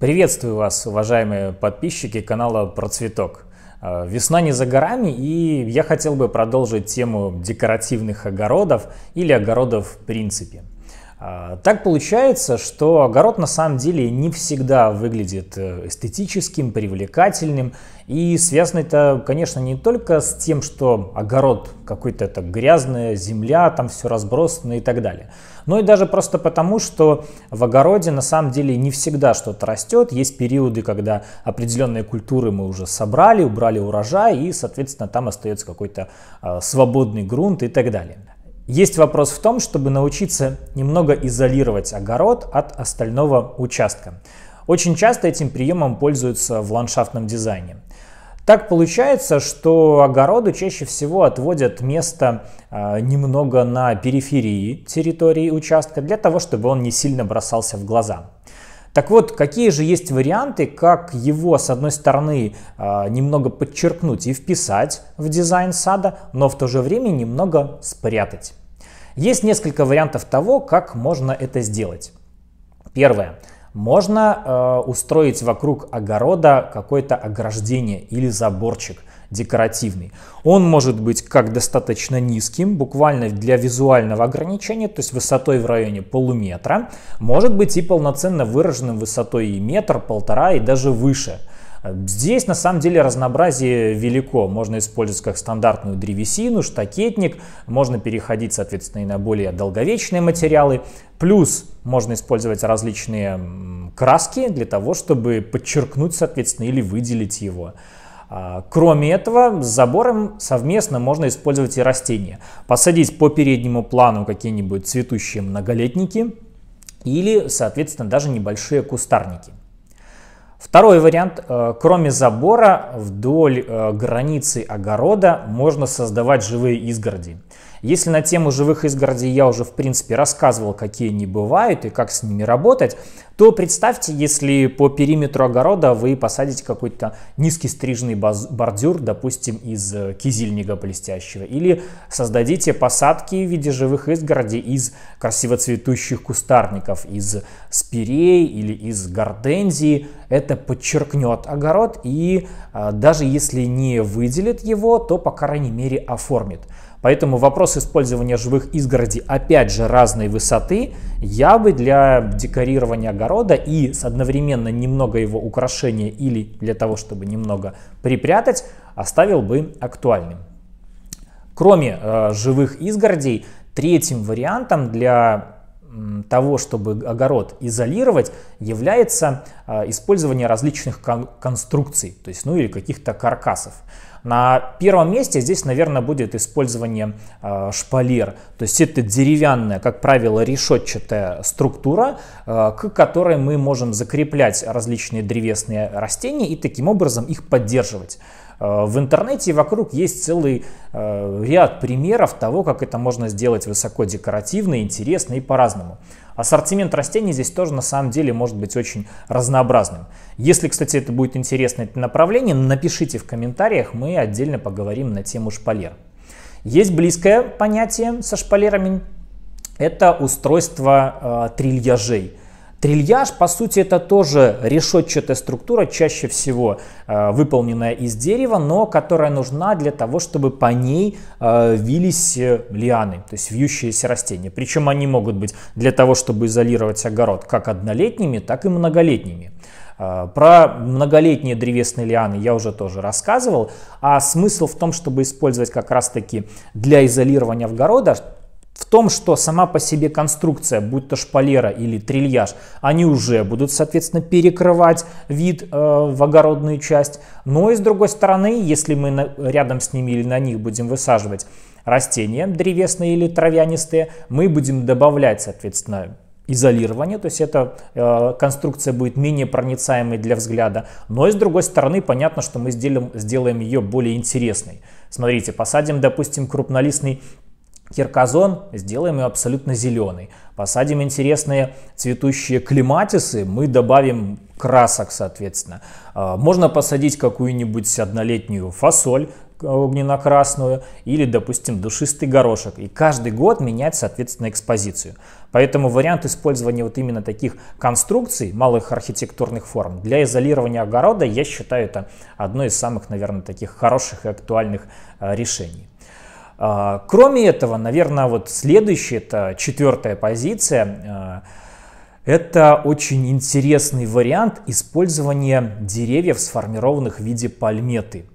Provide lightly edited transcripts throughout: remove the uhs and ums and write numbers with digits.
Приветствую вас, уважаемые подписчики канала Процветок. Весна не за горами, и я хотел бы продолжить тему декоративных огородов или огородов в принципе. Так получается, что огород на самом деле не всегда выглядит эстетическим, привлекательным. И связано это, конечно, не только с тем, что огород какой-то там грязная, земля, там все разбросано и так далее. Но и даже просто потому, что в огороде на самом деле не всегда что-то растет. Есть периоды, когда определенные культуры мы уже собрали, убрали урожай, и, соответственно, там остается какой-то свободный грунт и так далее. Есть вопрос в том, чтобы научиться немного изолировать огород от остального участка. Очень часто этим приемом пользуются в ландшафтном дизайне. Так получается, что огороду чаще всего отводят место немного на периферии территории участка, для того, чтобы он не сильно бросался в глаза. Так вот, какие же есть варианты, как его, с одной стороны, немного подчеркнуть и вписать в дизайн сада, но в то же время немного спрятать? Есть несколько вариантов того, как можно это сделать. Первое. Можно устроить вокруг огорода какое-то ограждение или заборчик декоративный. Он может быть как достаточно низким, буквально для визуального ограничения, то есть высотой в районе полуметра, может быть и полноценно выраженным высотой и метр, полтора и даже выше. Здесь на самом деле разнообразие велико. Можно использовать как стандартную древесину, штакетник, можно переходить, соответственно, и на более долговечные материалы. Плюс можно использовать различные краски для того, чтобы подчеркнуть, соответственно, или выделить его. Кроме этого, с забором совместно можно использовать и растения. Посадить по переднему плану какие-нибудь цветущие многолетники или, соответственно, даже небольшие кустарники. Второй вариант. Кроме забора, вдоль границы огорода можно создавать живые изгороди. Если на тему живых изгородей я уже, в принципе, рассказывал, какие они бывают и как с ними работать, то представьте, если по периметру огорода вы посадите какой-то низкий стриженный бордюр, допустим, из кизильника блестящего, или создадите посадки в виде живых изгородей из красиво цветущих кустарников, из спирей или из гортензии. Это подчеркнет огород и даже если не выделит его, то, по крайней мере, оформит. Поэтому вопрос использования живых изгородей, опять же, разной высоты, я бы для декорирования огорода и с одновременно немного его украшения или для того, чтобы немного припрятать, оставил бы актуальным. Кроме живых изгородей, третьим вариантом для того, чтобы огород изолировать, является использование различных конструкций, то есть, ну или каких-то каркасов. На первом месте здесь, наверное, будет использование шпалер, то есть это деревянная, как правило, решетчатая структура, к которой мы можем закреплять различные древесные растения и таким образом их поддерживать. В интернете вокруг есть целый ряд примеров того, как это можно сделать высоко декоративно, интересно и по-разному. Ассортимент растений здесь тоже на самом деле может быть очень разнообразным. Если, кстати, это будет интересно, это направление, напишите в комментариях, мы отдельно поговорим на тему шпалер. Есть близкое понятие со шпалерами, это устройство трильяжей. Трильяж, по сути, это тоже решетчатая структура, чаще всего выполненная из дерева, но которая нужна для того, чтобы по ней вились лианы, то есть вьющиеся растения. Причем они могут быть для того, чтобы изолировать огород, как однолетними, так и многолетними. Про многолетние древесные лианы я уже тоже рассказывал, а смысл в том, чтобы использовать как раз-таки для изолирования огорода, в том, что сама по себе конструкция, будь то шпалера или трильяж, они уже будут, соответственно, перекрывать вид в огородную часть. Но и с другой стороны, если мы рядом с ними или на них будем высаживать растения, древесные или травянистые, мы будем добавлять, соответственно, изолирование, то есть эта конструкция будет менее проницаемой для взгляда. Но и с другой стороны, понятно, что мы сделаем ее более интересной. Смотрите, посадим, допустим, крупнолистный кирказон, сделаем ее абсолютно зеленый. Посадим интересные цветущие клематисы, мы добавим красок, соответственно. Можно посадить какую-нибудь однолетнюю фасоль, огненно-красную или, допустим, душистый горошек. И каждый год менять, соответственно, экспозицию. Поэтому вариант использования вот именно таких конструкций, малых архитектурных форм, для изолирования огорода, я считаю, это одно из самых, наверное, таких хороших и актуальных решений. Кроме этого, наверное, вот следующая, это 4-я позиция. Это очень интересный вариант использования деревьев, сформированных в виде пальметы.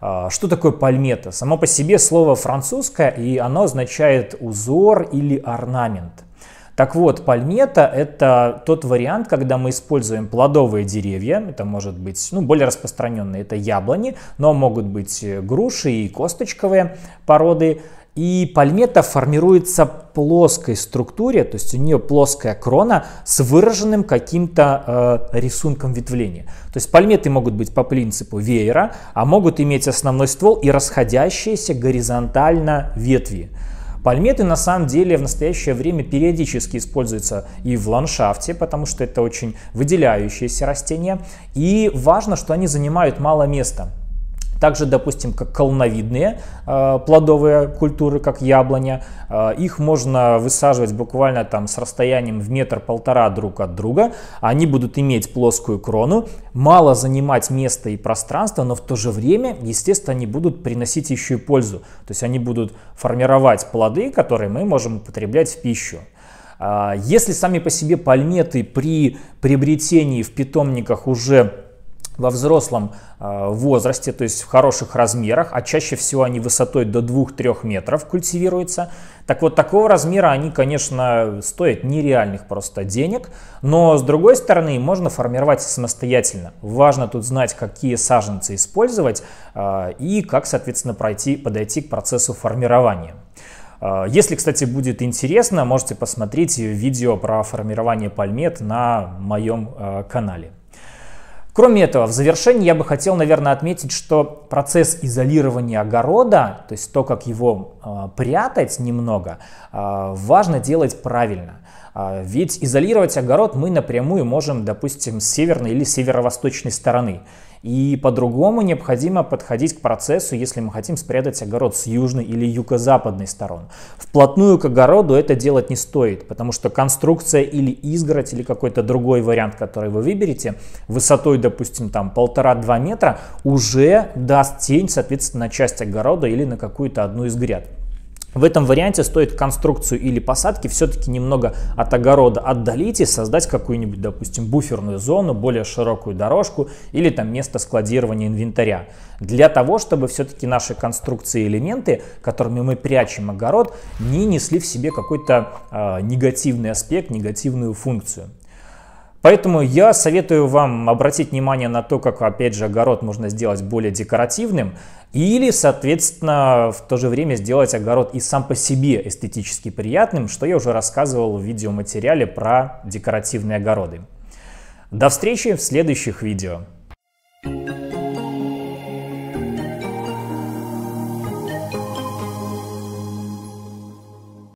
Что такое пальмета? Само по себе слово французское, и оно означает узор или орнамент. Так вот, пальмета – это тот вариант, когда мы используем плодовые деревья, это может быть, ну, более распространенные, это яблони, но могут быть груши и косточковые породы. И пальмета формируется плоской структуре, то есть у нее плоская крона с выраженным каким-то рисунком ветвления. То есть пальметы могут быть по принципу веера, а могут иметь основной ствол и расходящиеся горизонтально ветви. Пальметы на самом деле в настоящее время периодически используются и в ландшафте, потому что это очень выделяющиеся растения. И важно, что они занимают мало места. Также, допустим, как колоновидные плодовые культуры, как яблоня, их можно высаживать буквально там с расстоянием в 1-1,5 метра друг от друга. Они будут иметь плоскую крону, мало занимать места и пространства, но в то же время, естественно, они будут приносить еще и пользу. То есть они будут формировать плоды, которые мы можем употреблять в пищу. Если сами по себе пальметы при приобретении в питомниках уже во взрослом возрасте, то есть в хороших размерах, а чаще всего они высотой до 2-3 метров культивируются. Так вот, такого размера они, конечно, стоят нереальных просто денег, но с другой стороны, можно формировать самостоятельно. Важно тут знать, какие саженцы использовать и как, соответственно, подойти к процессу формирования. Если, кстати, будет интересно, можете посмотреть видео про формирование пальмет на моем канале. Кроме этого, в завершении я бы хотел, наверное, отметить, что процесс изолирования огорода, то есть то, как его прятать немного, важно делать правильно. Ведь изолировать огород мы напрямую можем, допустим, с северной или северо-восточной стороны. И по-другому необходимо подходить к процессу, если мы хотим спрятать огород с южной или юго-западной сторон. Вплотную к огороду это делать не стоит, потому что конструкция или изгородь, или какой-то другой вариант, который вы выберете, высотой, допустим, там 1,5-2 метра, уже даст тень, соответственно, на часть огорода или на какую-то одну из гряд. В этом варианте стоит конструкцию или посадки все-таки немного от огорода отдалить и создать какую-нибудь, допустим, буферную зону, более широкую дорожку или там место складирования инвентаря. Для того, чтобы все-таки наши конструкции и элементы, которыми мы прячем огород, не несли в себе какой-то негативный аспект, негативную функцию. Поэтому я советую вам обратить внимание на то, как, опять же, огород можно сделать более декоративным или, соответственно, в то же время сделать огород и сам по себе эстетически приятным, что я уже рассказывал в видеоматериале про декоративные огороды. До встречи в следующих видео!